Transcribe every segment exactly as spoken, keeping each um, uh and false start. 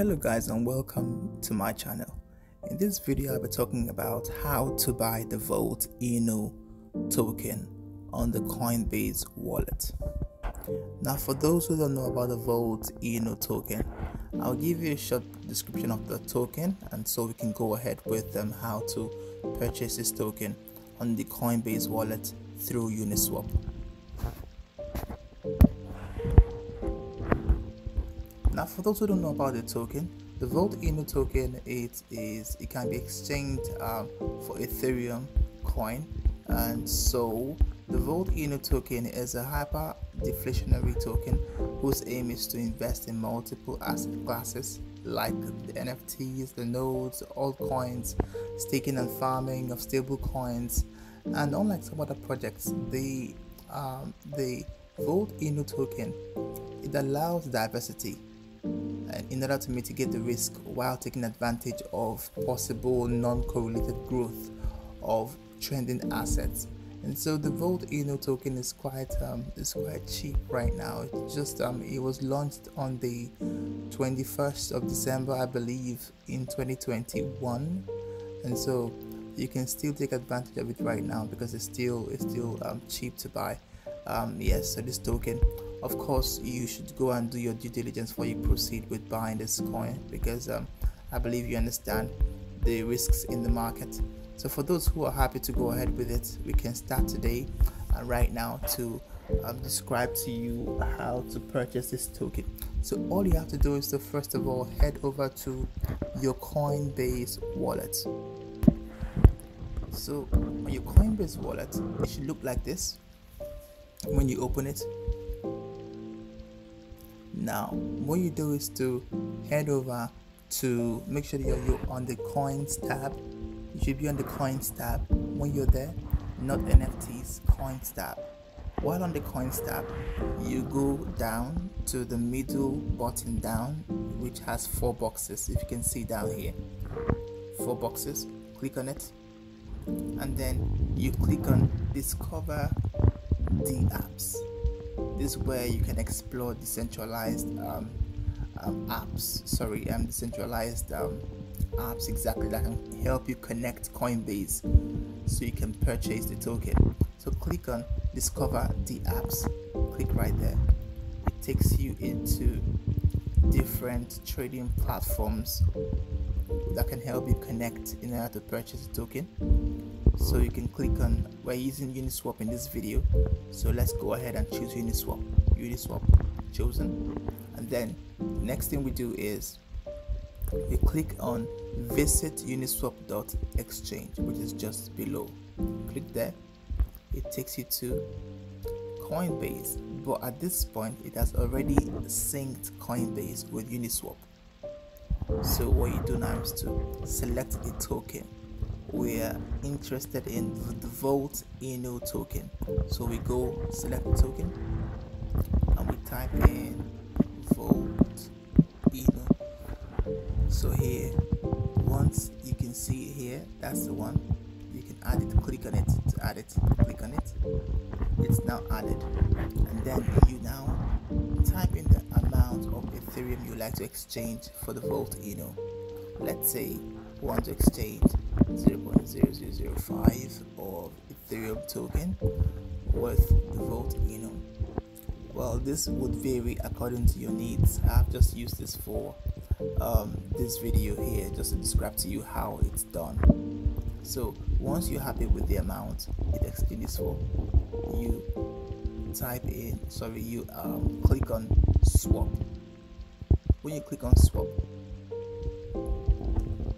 Hello guys and welcome to my channel. In this video I'll be talking about how to buy the Volt Inu token on the Coinbase wallet. Now for those who don't know about the Volt Inu token, I'll give you a short description of the token and so we can go ahead with um, how to purchase this token on the Coinbase wallet through Uniswap. Now for those who don't know about the token, the Volt Inu token, it is it can be exchanged uh, for Ethereum coin, and so the Volt Inu token is a hyper deflationary token whose aim is to invest in multiple asset classes like the N F Ts, the nodes, altcoins, staking and farming of stable coins, and unlike some other projects, the um, the Volt Inu token, it allows diversity in order to mitigate the risk while taking advantage of possible non-correlated growth of trending assets. And so the Volt Inu token is quite um, is quite cheap right now. It's just um, it was launched on the twenty-first of December, I believe, in twenty twenty-one, and so you can still take advantage of it right now because it's still it's still um, cheap to buy. Um, yes, so this token. Of course, you should go and do your due diligence before you proceed with buying this coin because um, I believe you understand the risks in the market. So for those who are happy to go ahead with it, we can start today and uh, right now to um, describe to you how to purchase this token. So all you have to do is to first of all head over to your Coinbase wallet. So on your Coinbase wallet, it should look like this when you open it. Now what you do is to head over to make sure that you're, you're on the coins tab. You should be on the coins tab. When you're there, not N F Ts, coins tab. While on the coins tab, you go down to the middle button down, which has four boxes. If you can see down here, four boxes, click on it, and then you click on discover dApps. This is where you can explore decentralized um, um, apps, sorry, um, decentralized um, apps exactly that can help you connect Coinbase so you can purchase the token. So click on Discover the Apps, click right there. It takes you into different trading platforms that can help you connect in order to purchase the token. So you can click on, we're using Uniswap in this video, so let's go ahead and choose Uniswap. Uniswap chosen, and then next thing we do is we click on visit uniswap dot exchange, which is just below. Click there, it takes you to Coinbase, but at this point it has already synced Coinbase with Uniswap. So what you do now is to select a token. We are interested in the Volt Inu token, so we go select the token and we type in Volt Inu. So here, once you can see here, that's the one. You can add it, click on it to add it, click on it. It's now added, and then you now type in the amount of Ethereum you like to exchange for the Volt Inu. Let's say we want to exchange zero point zero zero zero five of Ethereum token worth the Volt Inu. Well, this would vary according to your needs. I've just used this for um, this video here just to describe to you how it's done. So once you're happy with the amount it exchanges for, you type in sorry you um, click on swap. When you click on swap,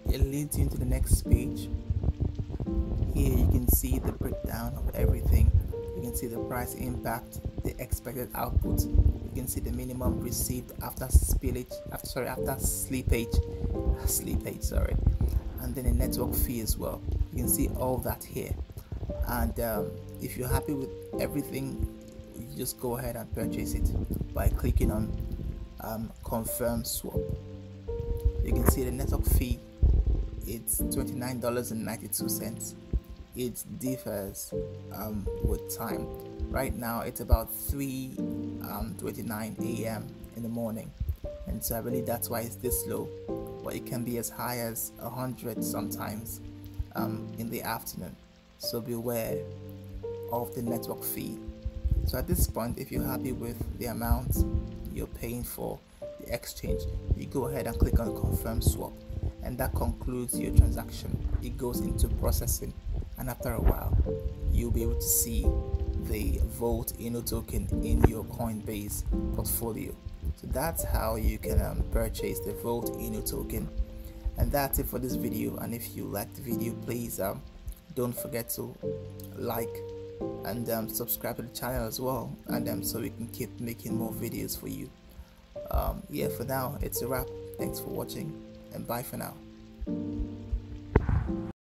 it leads you into the next page. Here you can see the breakdown of everything. You can see the price impact, the expected output. You can see the minimum received after spillage, after sorry, after slippage, slippage, sorry, and then the network fee as well. You can see all that here. And um, if you're happy with everything, you just go ahead and purchase it by clicking on um, confirm swap. You can see the network fee. It's twenty-nine dollars and ninety-two cents. It differs um, with time. Right now it's about three twenty-nine a m in the morning, and so I believe that's why it's this low, but it can be as high as one hundred sometimes um, in the afternoon. So beware of the network fee. So at this point, if you're happy with the amount you're paying for the exchange, you go ahead and click on confirm swap, and that concludes your transaction. It goes into processing, and after a while you'll be able to see the Volt Inu token in your Coinbase portfolio. So that's how you can um, purchase the Volt Inu token. And that's it for this video, and if you liked the video, please um, don't forget to like and um, subscribe to the channel as well, and um, so we can keep making more videos for you. Um, yeah, for now it's a wrap. Thanks for watching, and bye for now.